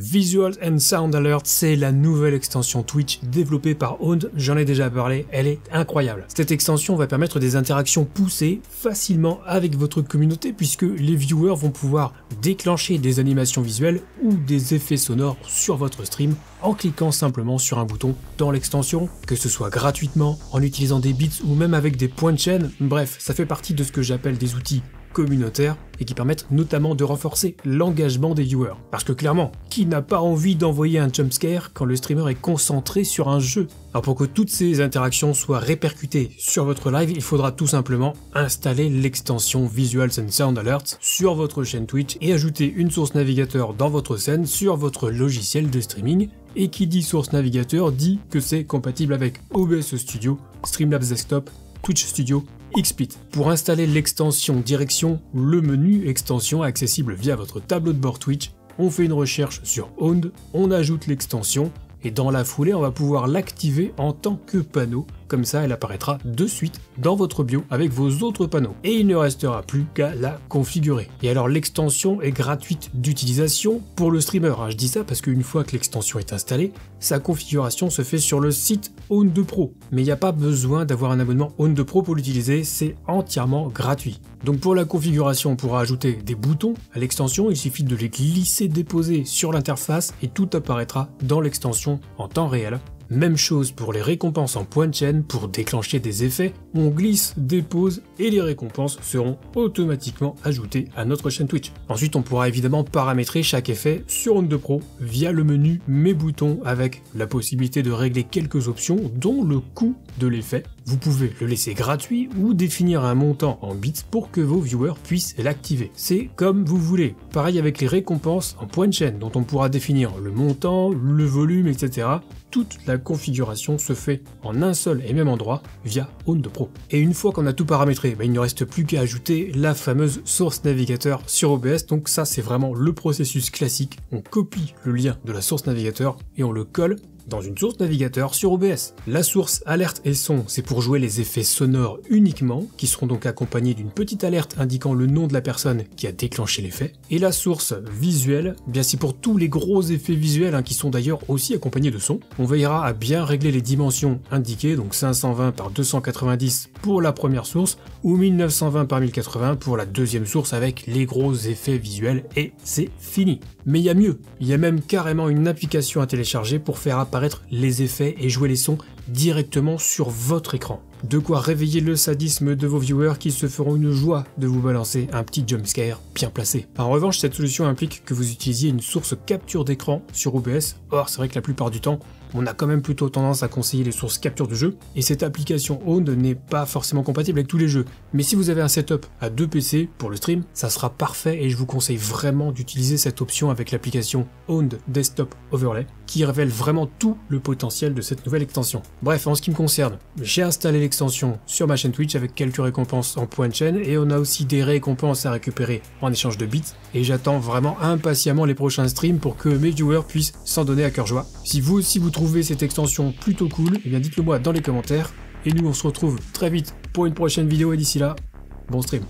Visuals and Sound Alert, c'est la nouvelle extension Twitch développée par Own3d, j'en ai déjà parlé, elle est incroyable. Cette extension va permettre des interactions poussées facilement avec votre communauté puisque les viewers vont pouvoir déclencher des animations visuelles ou des effets sonores sur votre stream en cliquant simplement sur un bouton dans l'extension, que ce soit gratuitement, en utilisant des bits ou même avec des points de chaîne, bref, ça fait partie de ce que j'appelle des outils communautaires et qui permettent notamment de renforcer l'engagement des viewers. Parce que clairement, qui n'a pas envie d'envoyer un jumpscare quand le streamer est concentré sur un jeu? Alors pour que toutes ces interactions soient répercutées sur votre live, il faudra tout simplement installer l'extension Visuals and Sound Alerts sur votre chaîne Twitch et ajouter une source navigateur dans votre scène sur votre logiciel de streaming. Et qui dit source navigateur dit que c'est compatible avec OBS Studio, Streamlabs Desktop, Twitch Studio XPit. Pour installer l'extension direction, le menu extension accessible via votre tableau de bord Twitch, on fait une recherche sur Own3d, on ajoute l'extension et dans la foulée on va pouvoir l'activer en tant que panneau, comme ça elle apparaîtra de suite dans votre bio avec vos autres panneaux et il ne restera plus qu'à la configurer. Et alors l'extension est gratuite d'utilisation pour le streamer, je dis ça parce qu'une fois que l'extension est installée, sa configuration se fait sur le site Own3d Pro, mais il n'y a pas besoin d'avoir un abonnement Own3d Pro pour l'utiliser, c'est entièrement gratuit. Donc pour la configuration, on pourra ajouter des boutons à l'extension, il suffit de les glisser, déposer sur l'interface et tout apparaîtra dans l'extension en temps réel. Même chose pour les récompenses en point de chaîne, pour déclencher des effets, on glisse, dépose et les récompenses seront automatiquement ajoutées à notre chaîne Twitch. Ensuite, on pourra évidemment paramétrer chaque effet sur Own3d Pro via le menu Mes boutons avec la possibilité de régler quelques options dont le coût de l'effet. Vous pouvez le laisser gratuit ou définir un montant en bits pour que vos viewers puissent l'activer. C'est comme vous voulez. Pareil avec les récompenses en point de chaîne dont on pourra définir le montant, le volume, etc. Toute la configuration se fait en un seul et même endroit via Own3d Pro. Et une fois qu'on a tout paramétré, il ne reste plus qu'à ajouter la fameuse source navigateur sur OBS. Donc ça, c'est vraiment le processus classique. On copie le lien de la source navigateur et on le colle dans une source navigateur sur OBS. La source alerte et son, c'est pour jouer les effets sonores uniquement, qui seront donc accompagnés d'une petite alerte indiquant le nom de la personne qui a déclenché l'effet. Et la source visuelle, bien c'est pour tous les gros effets visuels qui sont d'ailleurs aussi accompagnés de son. On veillera à bien régler les dimensions indiquées, donc 520 par 290 pour la première source ou 1920 par 1080 pour la deuxième source avec les gros effets visuels et c'est fini. Mais il y a mieux, il y a même carrément une application à télécharger pour faire apparaître les effets et jouer les sons directement sur votre écran. De quoi réveiller le sadisme de vos viewers qui se feront une joie de vous balancer un petit jumpscare bien placé. En revanche, cette solution implique que vous utilisiez une source capture d'écran sur OBS. Or, c'est vrai que la plupart du temps, on a quand même plutôt tendance à conseiller les sources capture de jeu. Et cette application Own3d n'est pas forcément compatible avec tous les jeux. Mais si vous avez un setup à deux PC pour le stream, ça sera parfait et je vous conseille vraiment d'utiliser cette option avec l'application Own3d Desktop Overlay qui révèle vraiment tout le potentiel de cette nouvelle extension. Bref, en ce qui me concerne, j'ai installé extension sur ma chaîne Twitch avec quelques récompenses en point de chaîne et on a aussi des récompenses à récupérer en échange de bits et j'attends vraiment impatiemment les prochains streams pour que mes viewers puissent s'en donner à cœur joie. Si vous aussi vous trouvez cette extension plutôt cool, eh bien dites-le moi dans les commentaires et nous on se retrouve très vite pour une prochaine vidéo et d'ici là, bon stream.